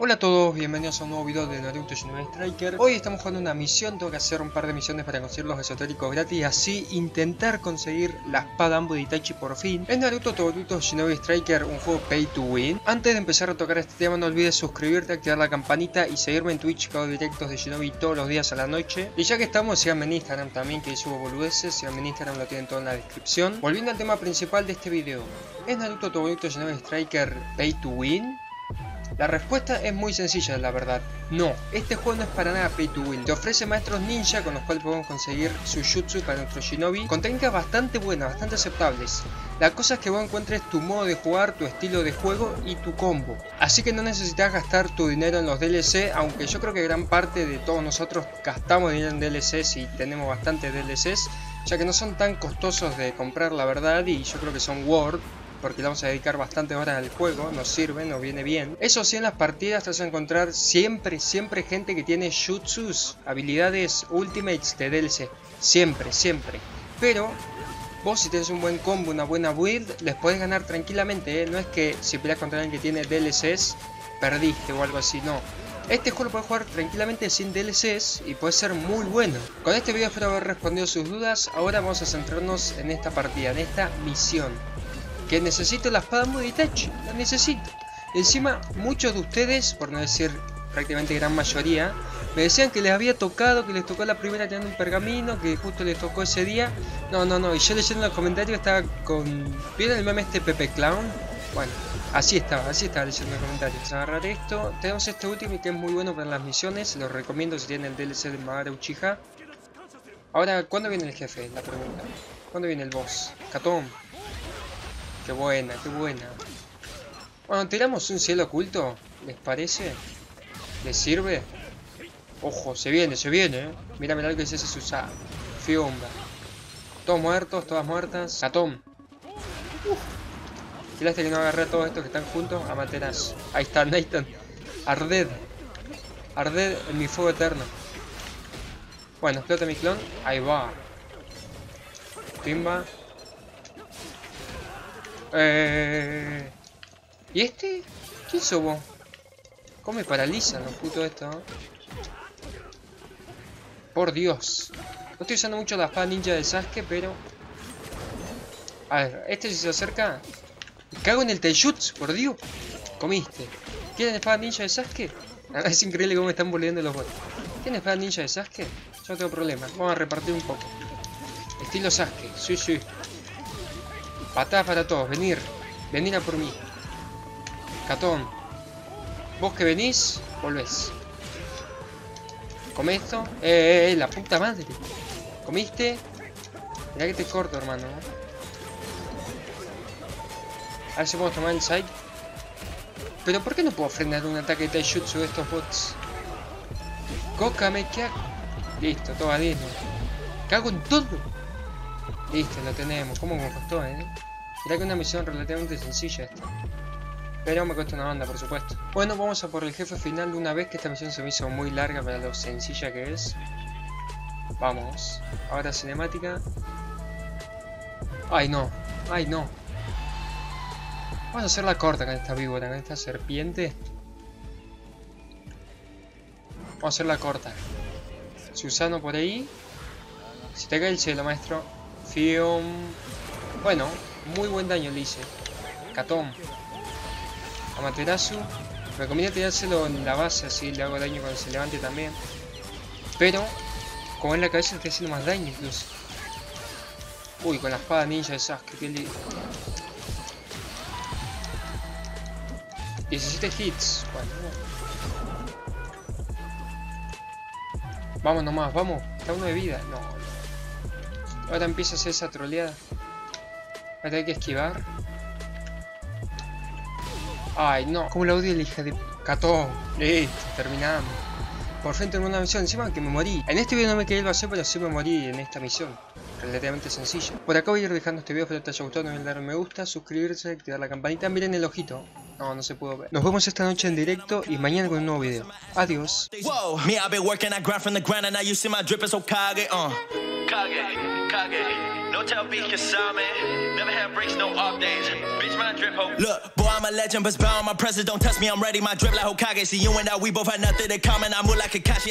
Hola a todos, bienvenidos a un nuevo video de Naruto Shinobi Striker. Hoy estamos jugando una misión, tengo que hacer un par de misiones para conseguir los esotéricos gratis, así intentar conseguir la espada Ambu de Itachi por fin. Es Naruto To Boruto Shinobi Striker, un juego pay to win. Antes de empezar a tocar este tema no olvides suscribirte, activar la campanita y seguirme en Twitch, que hago directos de Shinobi todos los días a la noche. Y ya que estamos, síganme en Instagram también, que subo boludeces, síganme en Instagram, lo tienen todo en la descripción. Volviendo al tema principal de este video, ¿es Naruto To Boruto Shinobi Striker pay to win? La respuesta es muy sencilla, la verdad. No, este juego no es para nada pay to win. Te ofrece maestros ninja con los cuales podemos conseguir su jutsu para nuestro shinobi, con técnicas bastante buenas, bastante aceptables. La cosa es que vos encuentres tu modo de jugar, tu estilo de juego y tu combo. Así que no necesitas gastar tu dinero en los DLC, aunque yo creo que gran parte de todos nosotros gastamos dinero en DLCs y tenemos bastantes DLCs, ya que no son tan costosos de comprar, la verdad, y yo creo que son worth, porque le vamos a dedicar bastantes horas al juego, nos sirve, nos viene bien. Eso sí, en las partidas te vas a encontrar siempre gente que tiene jutsus, habilidades, ultimates de DLC, siempre. Pero vos, si tenés un buen combo, una buena build, les podés ganar tranquilamente, ¿eh? No es que si peleas contra alguien que tiene DLCs, perdiste o algo así, no. Este juego lo puedes jugar tranquilamente sin DLCs y puede ser muy bueno. Con este video espero haber respondido sus dudas. Ahora vamos a centrarnos en esta partida, en esta misión. Que necesito la espada Ambu de Itachi, la necesito. Encima, muchos de ustedes, por no decir prácticamente gran mayoría, me decían que les había tocado, que les tocó la primera tirando un pergamino, que justo les tocó ese día. No, y yo leyendo los comentarios estaba con... ¿Vieron el meme este Pepe Clown? Bueno, así estaba leyendo los comentarios. Vamos a agarrar esto. Tenemos este último que es muy bueno para las misiones, lo recomiendo si tienen el DLC de Madara Uchiha. Ahora, ¿cuándo viene el jefe? La pregunta. ¿Cuándo viene el boss? Katon. Qué buena, qué buena. Bueno, tiramos un cielo oculto, ¿les parece? ¿Les sirve? Ojo, se viene, ¿eh? Mira lo que dice ese Susano. Fiomba. Todos muertos, todas muertas. Katon. Qué lástima que no agarré a todos estos que están juntos. Amaterasu. Ahí está, Nathan. Arded en mi fuego eterno. Bueno, explota mi clon. Ahí va. Pimba. ¿Y este? ¿Quién sos vos? ¿Cómo me paralizan los putos estos? Por Dios. No estoy usando mucho la espada ninja de Sasuke, pero... A ver, este si se acerca... Me cago en el taijutsu, por Dios. Comiste. ¿Tienen espada ninja de Sasuke? Es increíble cómo me están volviendo los bots. ¿Tienen espada ninja de Sasuke? Yo no tengo problema. Vamos a repartir un poco. Estilo Sasuke. Sí. Patada para todos, venir a por mí. Katon, vos que venís, volvés. Come esto. La puta madre. Comiste. Mirá que te corto, hermano. A ver si podemos tomar el side. Pero ¿por qué no puedo frenar un ataque de taijutsu de estos bots? Cócame, ¿qué hago? Listo, todo a Disney. Cago en todo. Listo, lo tenemos. ¿Cómo me costó, eh? Mirá que una misión relativamente sencilla esta. Pero me cuesta una banda, por supuesto. Bueno, vamos a por el jefe final de una vez, que esta misión se me hizo muy larga para lo sencilla que es. Vamos. Ahora cinemática. ¡Ay no! Vamos a hacerla corta con esta víbora, con esta serpiente. Vamos a hacerla corta. Susano por ahí. Se te cae el cielo, maestro. Fium. Bueno, muy buen daño le hice. Katon. Amaterasu. Me conviene tirárselo en la base, así le hago daño cuando se levante también. Pero, como en la cabeza, está haciendo más daño incluso. Uy, con la espada ninja de Sasuke, qué lindo. 17 hits. Bueno. Vamos nomás, vamos. Está uno de vida. No. Ahora empieza a hacer esa troleada. Ahora hay que esquivar. Ay, no. Como la odio la hija de... Katon. Listo, terminamos. Por fin tengo una misión. Encima que me morí. En este video no me quedé el vacío, pero sí me morí en esta misión. Relativamente sencilla. Por acá voy a ir dejando este video. Espero que te haya gustado. No olviden darle me gusta, suscribirse, activar la campanita. Miren el ojito. No, no se pudo ver. Nos vemos esta noche en directo y mañana con un nuevo video. Adiós. Look, boy, I'm a legend, but spell on my presence. Don't touch me, I'm ready. My drip like Hokage. See you and I, we both had nothing in common. I move like Kakashi.